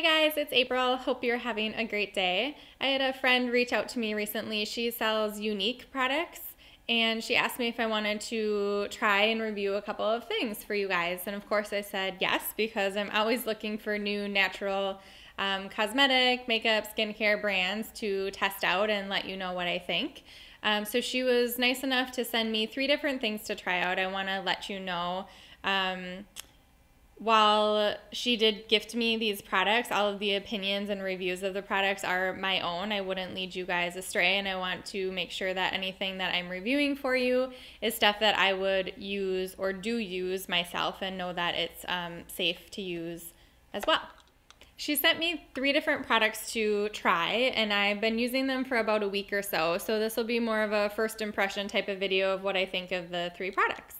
Hi guys, it's April. Hope you're having a great day. I had a friend reach out to me recently. She sells Younique products and she asked me if I wanted to try and review a couple of things for you guys. And of course I said yes, because I'm always looking for new natural cosmetic, makeup, skincare brands to test out and let you know what I think. So she was nice enough to send me three different things to try out. I want to let you know. While she did gift me these products, all of the opinions and reviews of the products are my own. I wouldn't lead you guys astray, and I want to make sure that anything that I'm reviewing for you is stuff that I would use or do use myself and know that it's safe to use as well. She sent me three different products to try, and I've been using them for about a week or so. So this will be more of a first impression type of video of what I think of the three products.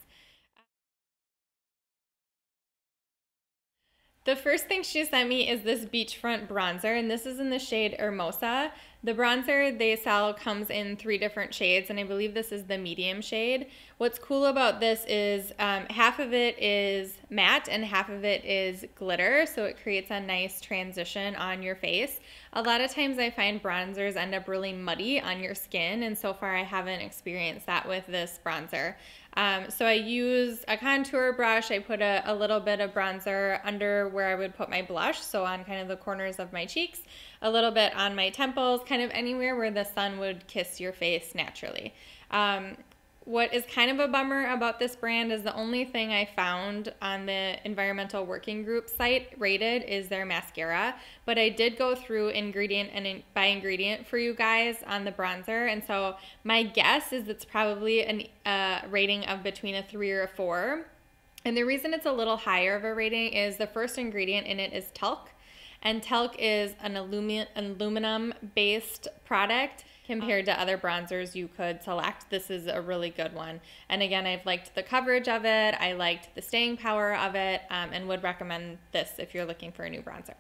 The first thing she sent me is this Beachfront Bronzer, and this is in the shade Hermosa. The bronzer they sell comes in three different shades, and I believe this is the medium shade. What's cool about this is half of it is matte and half of it is glitter, so it creates a nice transition on your face. A lot of times I find bronzers end up really muddy on your skin, and so far I haven't experienced that with this bronzer. So I use a contour brush. I put a little bit of bronzer under where I would put my blush, so on kind of the corners of my cheeks, a little bit on my temples, kind of anywhere where the sun would kiss your face naturally. What is kind of a bummer about this brand is the only thing I found on the Environmental Working Group site rated is their mascara, but I did go through ingredient and by ingredient for you guys on the bronzer, and so my guess is it's probably a rating of between a 3 or a 4, and the reason it's a little higher of a rating is the first ingredient in it is talc, and talc is an aluminum-based product. Compared to other bronzers you could select, this is a really good one. And again, I've liked the coverage of it, I liked the staying power of it, and would recommend this if you're looking for a new bronzer.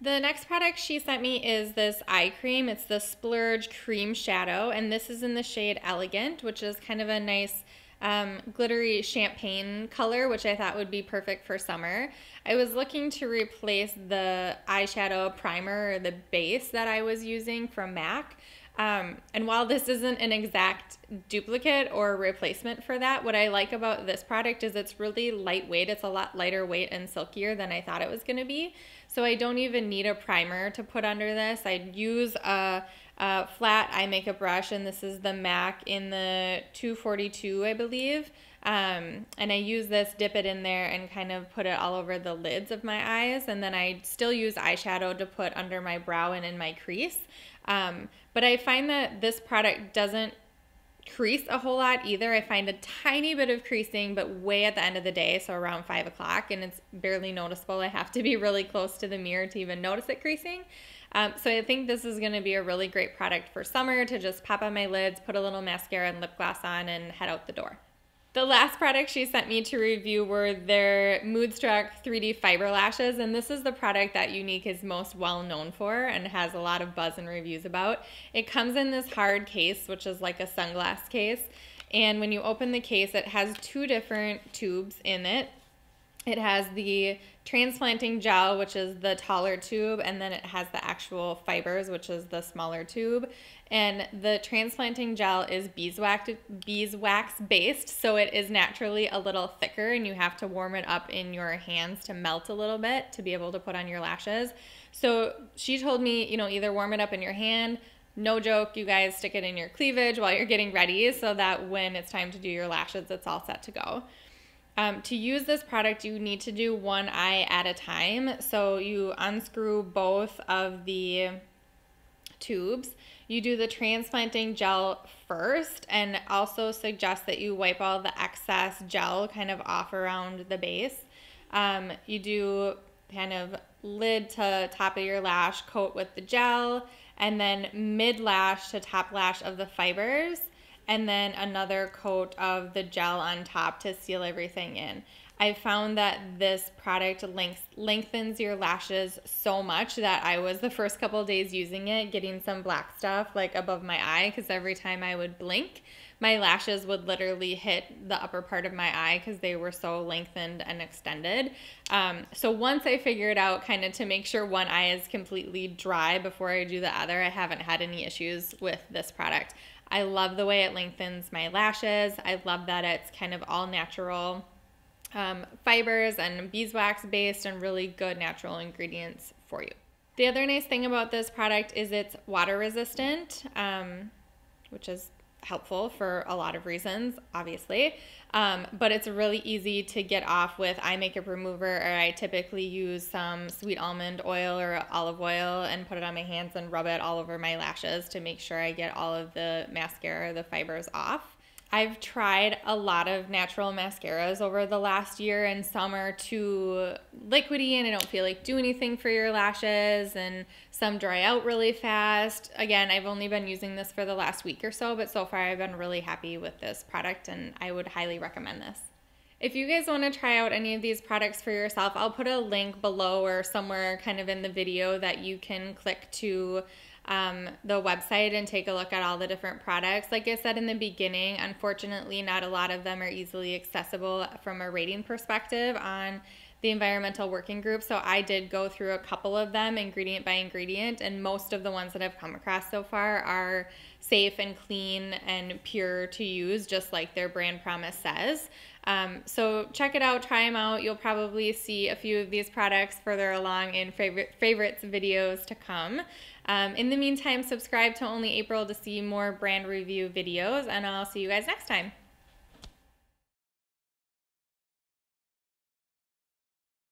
The next product she sent me is this eye cream. It's the Splurge Cream Shadow, and this is in the shade Elegant, which is kind of a nice glittery champagne color, which I thought would be perfect for summer. I was looking to replace the eyeshadow primer or the base that I was using from MAC. And while this isn't an exact duplicate or replacement for that, what I like about this product is it's really lightweight. It's a lot lighter weight and silkier than I thought it was going to be. So I don't even need a primer to put under this. I use a flat eye makeup brush, and this is the MAC in the 242, I believe. And I use this, dip it in there, and kind of put it all over the lids of my eyes. And then I still use eyeshadow to put under my brow and in my crease. But I find that this product doesn't crease a whole lot either. I find a tiny bit of creasing, but way at the end of the day, so around 5 o'clock, and it's barely noticeable. I have to be really close to the mirror to even notice it creasing. So I think this is going to be a really great product for summer to just pop on my lids, put a little mascara and lip gloss on, and head out the door. The last product she sent me to review were their Moodstruck 3D Fiber Lashes, and this is the product that Younique is most well known for and has a lot of buzz and reviews about. It comes in this hard case, which is like a sunglass case, and when you open the case, it has two different tubes in it. It has the transplanting gel, which is the taller tube, and then it has the actual fibers, which is the smaller tube. And the transplanting gel is beeswax based, so it is naturally a little thicker, and you have to warm it up in your hands to melt a little bit to be able to put on your lashes. So she told me, you know, either warm it up in your hand, no joke, you guys, stick it in your cleavage while you're getting ready so that when it's time to do your lashes, it's all set to go. To use this product, you need to do one eye at a time. So you unscrew both of the tubes. You do the transplanting gel first, and also suggest that you wipe all the excess gel kind of off around the base. You do kind of lid to top of your lash, coat with the gel, and then mid-lash to top lash of the fibers, and then another coat of the gel on top to seal everything in. I found that this product lengthens your lashes so much that I was the first couple of days using it getting some black stuff like above my eye, because every time I would blink my lashes would literally hit the upper part of my eye because they were so lengthened and extended. So once I figured out kind of to make sure one eye is completely dry before I do the other, I haven't had any issues with this product. I love the way it lengthens my lashes. I love that it's kind of all natural fibers and beeswax based and really good natural ingredients for you. The other nice thing about this product is it's water resistant, which is helpful for a lot of reasons, obviously, but it's really easy to get off with eye makeup remover, or I typically use some sweet almond oil or olive oil and put it on my hands and rub it all over my lashes to make sure I get all of the mascara, the fibers off. I've tried a lot of natural mascaras over the last year, and some are too liquidy and I don't feel like do anything for your lashes, and some dry out really fast. Again, I've only been using this for the last week or so, but so far I've been really happy with this product and I would highly recommend this. If you guys want to try out any of these products for yourself, I'll put a link below or somewhere kind of in the video that you can click to the website and take a look at all the different products. Like I said in the beginning, unfortunately not a lot of them are easily accessible from a rating perspective on the Environmental Working Group, so I did go through a couple of them ingredient by ingredient, and most of the ones that I've come across so far are safe and clean and pure to use, just like their brand promise says. So check it out, try them out. You'll probably see a few of these products further along in favorites videos to come. In the meantime, subscribe to OnlyApril to see more brand review videos, and I'll see you guys next time.